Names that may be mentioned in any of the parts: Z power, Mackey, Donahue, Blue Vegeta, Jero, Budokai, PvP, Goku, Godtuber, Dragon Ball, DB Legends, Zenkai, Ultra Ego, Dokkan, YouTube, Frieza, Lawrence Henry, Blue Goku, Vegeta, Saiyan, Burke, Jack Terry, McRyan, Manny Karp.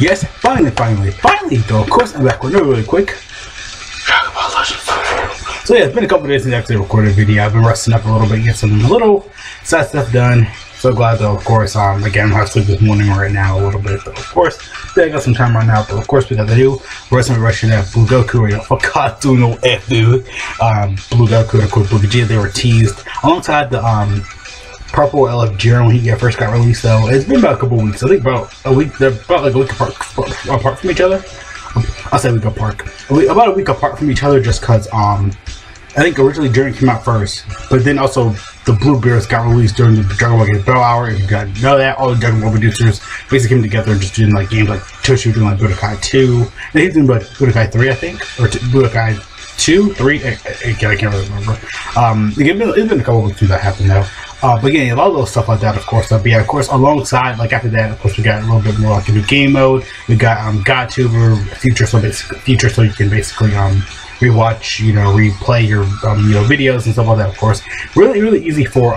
yes, finally though, of course I'm back with another really quick Dragon Ball Legends. So yeah, it's been a couple of days since I actually recorded a video. I've been resting up a little bit, get some little side stuff done. So glad though, of course, again, I'm sleep this morning right now a little bit, but of course, I got some time right now, but of course, because I do, we're going to be rushing at Blue Goku, right now. Fuck, God, do no F, dude. Blue Goku, and of course, Blue Vegeta, they were teased alongside the, Purple LF Jero when he first got released, though. It's been about a couple weeks, I think about a week, they're about like a week apart from each other. I'll say a week apart. About a week apart from each other just because, I think originally Jero came out first, but then also the Blue Bears got released during the Dragon Ball Game Bell Hour. If you guys know that, all the Dragon Ball producers basically came together and just doing like games like Toshu doing like Budokai 2, and he's doing like Budokai 3, I think, or Budokai 2, 3, I can't really remember. It's been a couple of weeks since that happened though. But again, a lot of little stuff like that, of course. But yeah, of course, alongside, like after that, of course, we got a little bit more like a new game mode. We got Godtuber Future, so basically, so you can basically rewatch, you know, replay your videos and stuff like that. Of course, really easy for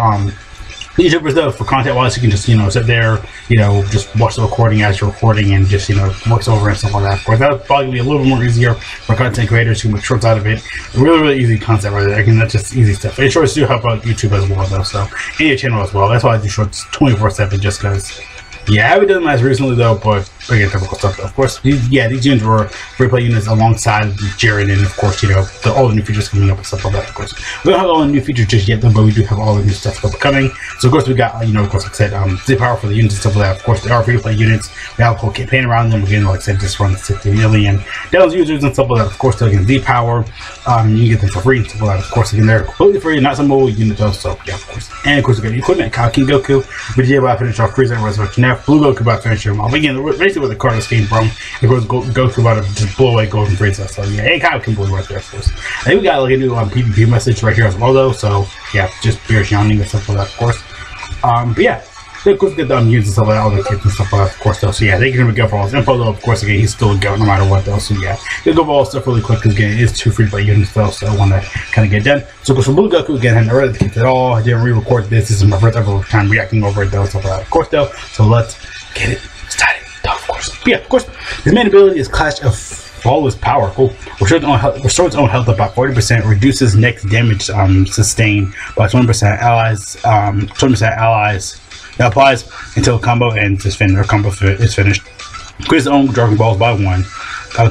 YouTubers though. For content wise, you can just sit there, just watch the recording as you're recording and just works over and stuff like that. Of course, that would probably be a little bit more easier for content creators who make shorts out of it. Really easy content right there. Again, that's just easy stuff. And shorts do help out YouTube as well though, so and your channel as well. That's why I do shorts 24/7 just because. Yeah, I haven't done that recently though, but again, typical stuff. Of course, these units were replay units alongside Jero, and of course, all the new features coming up and stuff like that. Of course, we don't have all the new features just yet, though, but we do have all the new stuff coming. So of course, we got of course, like I said, Z power for the units and stuff like that. Of course, they are replay units. We have a whole campaign around them. Again, like I said, just run 60 million downloads users and stuff like that. Of course, they're getting Z power. You can get them for free and stuff like that. Of course, again, they're completely free, not some old unit though. So yeah, of course, and of course, we got the equipment, King Goku, Vegeta about to finish off Frieza and Resurrection. Blue Goku about to finish him off. Again, basically where the cards came from. It goes Goku about to just blow away Golden Frieza. So yeah, it kind of can blow right there, of course. I think we got like a new PvP message right here as well though. So yeah, just beer shouting and stuff like that, of course. But yeah, of course get the units and stuff like that, all the kids and stuff like that, of course though. So yeah, they can go for all his info though, of course. Again, he's still going no matter what though. So yeah, they go for all stuff really quick because again, it is too free by units though. So I want to kind of get done. So for Blue Goku again, I haven't read the kids at all. I didn't re-record this. This is my first ever time reacting over it though, stuff like that, of course though. So let's get it started though, of course. But yeah, of course, his main ability is Clash of Flawless Power. Cool. Restores own health about 40%, reduces next damage sustained by 20%, allies 20% allies. That applies until combo and just finish. Or combo is finished. Increases own Dragon Balls by 1.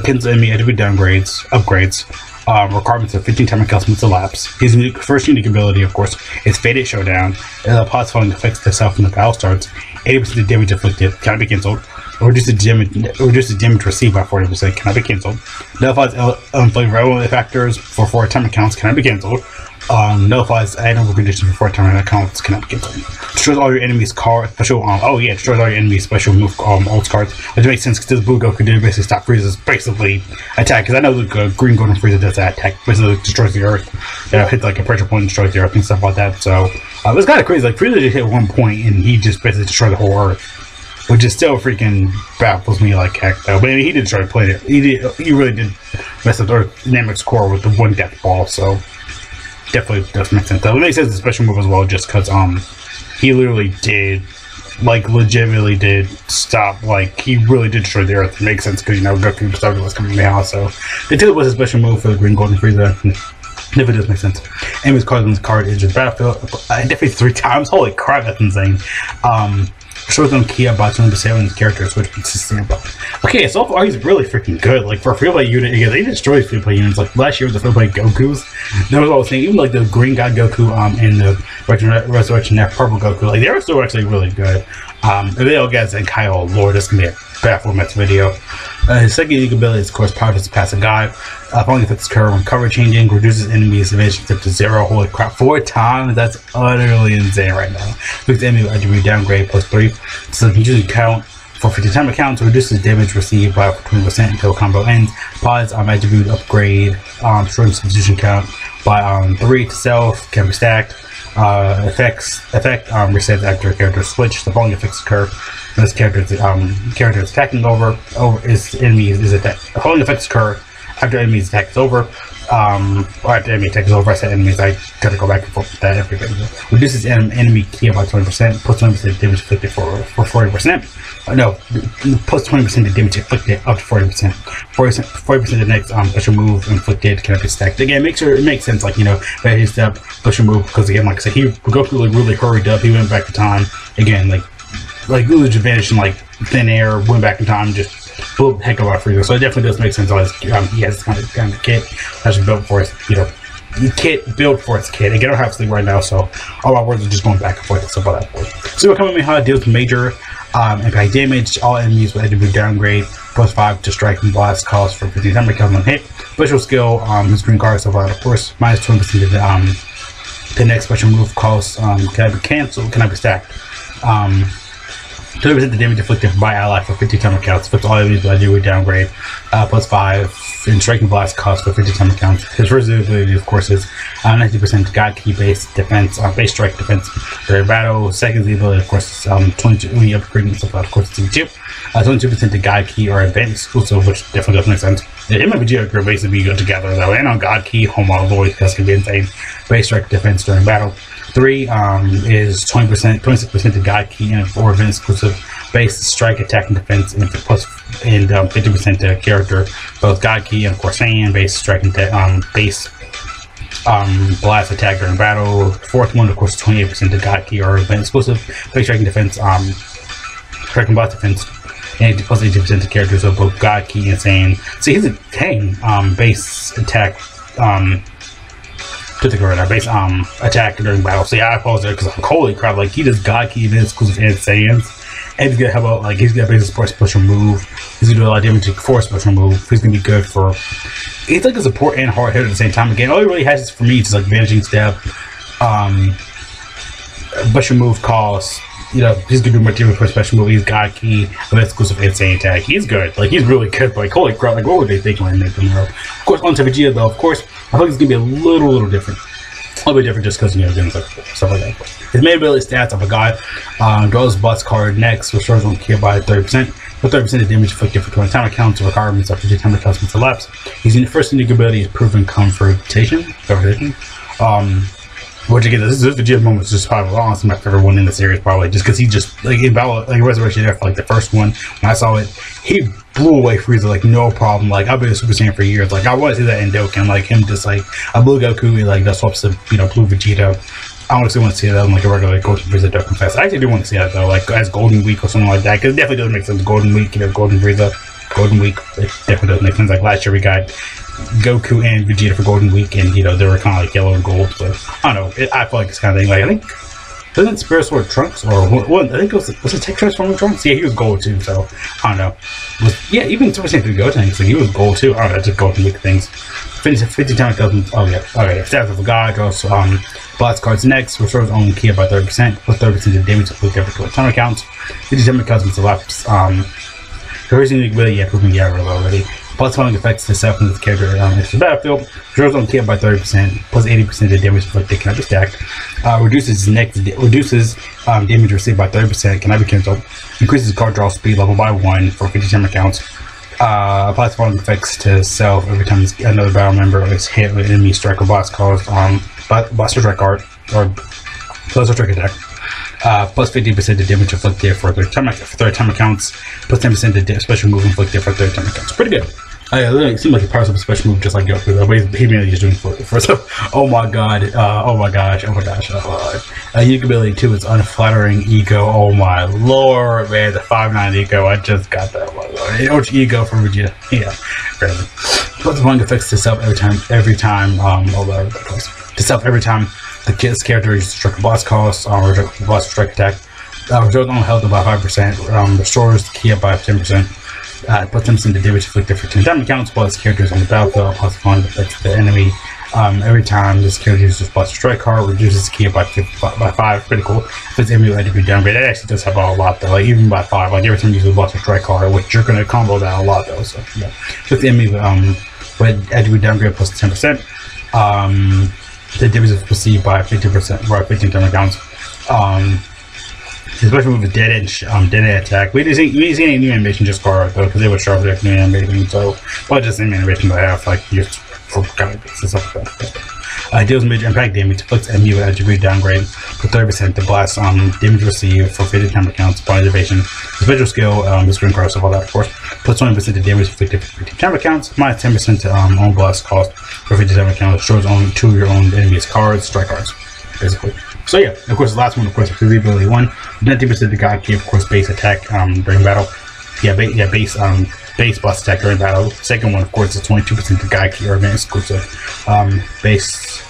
Kindles enemy enemy upgrades. Requirements of 15 time adjustments elapse. His first unique ability, of course, is Faded Showdown. It applies following effects itself when the battle starts. 80% of damage inflicted cannot be cancelled. Reduces damage received by 40%. Cannot be cancelled. Nullifies unfavorable factors for 4 time accounts. Cannot be cancelled. Nullifies item conditions before time accounts cannot be cancelled. Destroys all your enemies' cards. Special. Destroys all your enemies' special move ult cards. Which makes sense because this Blue Goku did basically stop Frieza's basically attack. Because I know the Green Golden Frieza does that attack, basically destroys the Earth. Hits like a pressure point, destroys the Earth and stuff like that. So it's kind of crazy. Like Frieza just hit one point and he just basically destroyed the whole Earth, which is still freaking baffles me like heck though. But I mean, he did try to play it. He really did mess up the Earth dynamics core with the one death ball. So. Definitely does make sense though. It makes sense the special move as well just because he literally did legitimately did stop he really did destroy the Earth. It makes sense because Goku started what's coming now, so they took it was a special move for the Green Golden Frieza. If it does make sense. Enemy's card on this card is just battlefield. I definitely 3 times. Holy crap, that's insane. Shows them Kia by 20% when his character is switched consistent about. Okay, so far he's really freaking good. Like for a free play unit, again, they destroyed free play units. Like last year with the free play Gokus, that was all I was saying. Even like the Green God Goku and the Resurrection that Purple Goku, like they were still actually really good. And they all got Zenkai. Oh lord, this can be a bad format video. His second unique ability is, of course, Power to Pass a God. Following effects curve when cover changing, reduces enemies' relationship to 0. Holy crap, 4 times? That's utterly insane right now. Fix enemy attribute downgrade plus 3. So you can usually count for 50 time accounts, reduces damage received by 20% until combo ends. Pause attribute upgrade, shortens substitution count by 3 to self, can be stacked. Effect resets after character switch. The following effects occur when this character is attacking over is enemies is attack. The following effects occur after enemies takes over, or after enemy takes over, I said enemies, I gotta go back and forth with that every bit. Reduces enemy ki by 20%, plus 20% damage afflicted for 40%. No, plus 20% of damage afflicted up to 40%. 40% of the next special move inflicted cannot be stacked. Again, make sure it makes sense, like, you know, that his step, special move, because again, like I said, Goku like really hurried up, he went back to time. Again, like Goku just vanished in like thin air, went back in time, just blew the heck of a lot of Frieza. So it definitely does make sense. He has this kind of kit that's built for his, you know, kit built for its kit. Again, I don't have sleep right now, so all my words are just going back and forth and stuff like that. So we're coming with how it deals with major impact damage. All enemies with attribute downgrade, plus 5 to strike and blast, calls for 15 damage, kills on hit. Special skill, his green card, so far, of course, minus 20% of the next special move calls cannot be cancelled, cannot be stacked. 20% the damage afflicted by ally for 50 time accounts, flips all enemies by do with downgrade, plus 5 in striking blast cost for 50 time accounts. His first ability, of course, is 90% God key base defense, base strike defense during battle. Second ability, of course, is 22 when you upgrade and stuff, of course, 22% to God key or event exclusive, which definitely doesn't make sense. It might be Jero basically go together though, and on God key, home all void, because it can be insane. Base strike defense during battle. 3 is 26% to God key and 4 event exclusive base strike attack and defense and plus and 50% to character both God key and of course and base strike and base blast attack during battle. Fourth one of course 28% to God key or event exclusive base strike and defense strike and blast defense and plus 80% to characters of both God key and Saiyan. See, he's a dang base attack to the corridor base attack during battle. So yeah, I paused there because I'm like, holy crap, like he just God key event exclusive and Saiyans. And he's gonna have a like he's gonna base support special move. He's gonna do a lot of damage for a special move. He's gonna be good for he's like a support and hard hitter at the same time. Again, all he really has is for me just like vanishing step, special move calls. You know, he's gonna do more damage for a special move. He's God key, event exclusive insane attack. He's good, like he's really good. But like holy crap, like what were they thinking when they made them up? Of course, on to Vegeta though. Of course, I think it's gonna be a little different. A little bit different just because, you know, things like stuff like that. His main ability stats, I forgot. Draws Bus card next, which shows on kill by 30%. For 30% of damage afflicted for 20 time accounts, or requirements after 2 time accounts must elapse. His first unique ability is Proven Confrontation. Which again, this Vegeta moment is just probably honestly my favorite one in the series, probably just because he just like in battle, like Resurrection F, like the first one when I saw it, he blew away Frieza like no problem. Like I've been a Super Saiyan for years, like I want to see that in Dokkan, like him just like a Blue Goku, and, like that swaps to you know Blue Vegeta. I honestly want to see that in like a regular like, Golden Frieza Dokkan Fest. I actually do want to see that though, like as Golden Week or something like that, because it definitely doesn't make sense. Golden Week, you know, Golden Frieza, Golden Week, it definitely doesn't make sense. Like last year we got Goku and Vegeta for Golden Week, and you know they were kind of like yellow and gold. So I don't know. I feel like it's kind of thing. Like I think doesn't Spirit Sword Trunks or what? I think it was it Tech Transforming Trunks? Yeah, he was gold too. So I don't know. Yeah, even Super Saiyan 3 Goten, like he was gold too. I don't know, just Golden Week things. 50 times. Oh yeah, okay. Staff of God draws blast cards next. Restores own ki by 30%, plus 30% of damage afflicted every 20 time accounts. 50 time accounts must elapse. Proven Jero already. Plus one effects to self and the character on the battlefield. Zeroes on kill by 30%, plus 80% of the damage afflicted cannot be stacked. Reduces damage received by 30%, cannot be cancelled. Increases card draw speed level by 1 for 50 time accounts. Applies following effects to self every time another battle member is hit with enemy strike or boss calls blaster strike card or blaster strike attack. Plus 50% of damage afflicted for third time accounts, plus 10% of special move inflicted for third time accounts. Pretty good. It seemed like a powerful special move, just like Goku. He mainly just doing for stuff. Oh my god! Oh my gosh! Unique ability too is Unflattering Ego. Oh my lord, man! The 5-9 ego. I just got that one. Ultra Ego from Vegeta. Yeah, really. Plus one affects to self every time. To self every time. The kid's character is struck a boss cost or boss strike attack. Restores on health by 5%, restores ki by 10%, plus 10% the damage afflicted for 10 time accounts, plus characters on the battlefield, plus one affects the enemy. Every time this character uses boss strike card, reduces ki by 5, pretty cool. This enemy will be down, but it actually does have a lot though, like even by 5, like every time you use a boss strike card, which you're gonna combo that a lot though, so yeah. This enemy would add to downgrade plus 10%. The damage is perceived by 50% by 15 time accounts. especially with the dead end attack. We didn't see any new animation just for it though, because they would show up with new animation. So, well, just any animation they have, like just for comics and stuff like that. Deals major impact damage, inflicts MU with attribute downgrade for 30% to blast damage received for 50 time accounts upon activation. Special skill, the screen cross of all that, of course. Plus 20% to damage inflicted for 50 time accounts, minus 10% to on blast cost for 50 time accounts. Shows only two of your own enemy's cards, strike cards, basically. So yeah, of course the last one, of course, the ability one, 90% the God Key, of course, base attack during battle. Yeah, base boss attack during battle. Second one, of course, is 22% the God Key or advanced exclusive base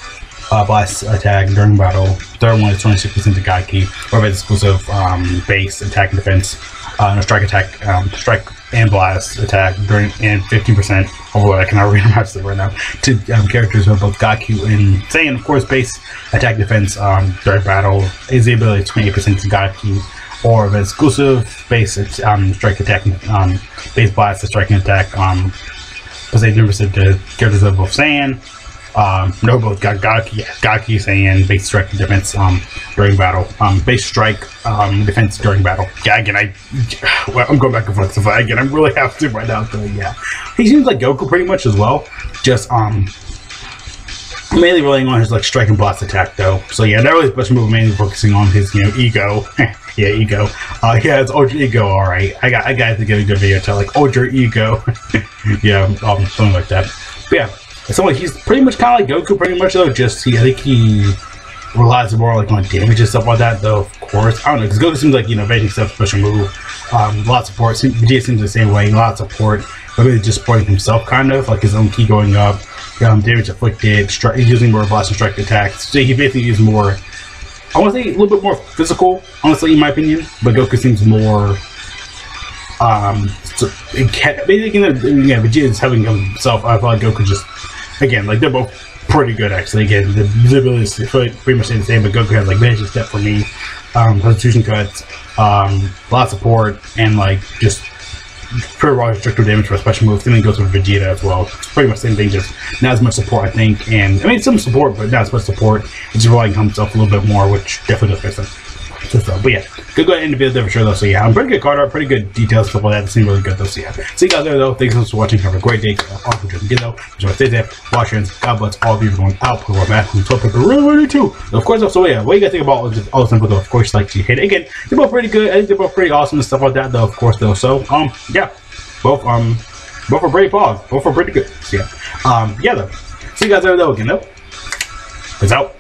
boss attack during battle. Third one is 26% the God Key or advanced exclusive base attack and defense. No strike attack, strike and blast attack during, and 15%. Oh boy, I cannot read it right now. To characters with both Goku and Saiyan, of course, base attack defense during battle is the ability 28% to Goku or an exclusive base strike attack, base blast striking attack, plus 18% to characters of both Saiyan. No, both Goku Saiyan base strike defense during battle. Base strike defense during battle. Yeah, again, I'm going back and forth. So again, I really have to right now. So yeah, he seems like Goku pretty much as well. Just mainly relying on his like strike and blast attack though. So yeah, not really his best move. Mainly focusing on his ego. Yeah, ego. Yeah, it's Ultra Ego. All right, I got to get a good video to like Ultra Ego. Yeah, something like that. But yeah. So like, he's pretty much kind of like Goku, pretty much though. Just I think he relies more like on damage and stuff like that though. Of course, I don't know, because Goku seems like basic stuff, special move, lots of support. Vegeta seems the same way, lots of support, but really just supporting himself kind of like his own key going up, damage afflicted, he's using more blast and strike attacks. So he basically is more, I want to say a little bit more physical, honestly, in my opinion. But Goku seems more. So basically, Vegeta's helping himself. I thought Goku just. Again, like, they're both pretty good, actually. Again, the visibility is pretty much the same, but Goku has, like, magic step for me, substitution cuts, lots of support, and, like, just pretty raw destructive damage for a special move. And then goes with Vegeta as well. It's pretty much the same thing, just not as much support, I think. And, I mean, some support, but not as much support. It's relying on himself a little bit more, which definitely does fit him. But yeah, good go ahead and end the video there for sure though. So yeah, I'm pretty good card art, pretty good details, stuff like that. It seemed really good though. So yeah, see you guys there though. Thanks so much for watching. Have a great day. Awesome job again though. Enjoy, stay there. Wash your hands. God bless all of you for going out. Put your mask on. Talk really, really too. Of course, so yeah, what you guys think about all the simple though? Of course, like you hit it again. They're both pretty good. I think they're both pretty awesome and stuff like that though. Of course though. So yeah, both are pretty pog. Both are pretty good. So yeah, yeah though. See you guys there though again though. Peace out.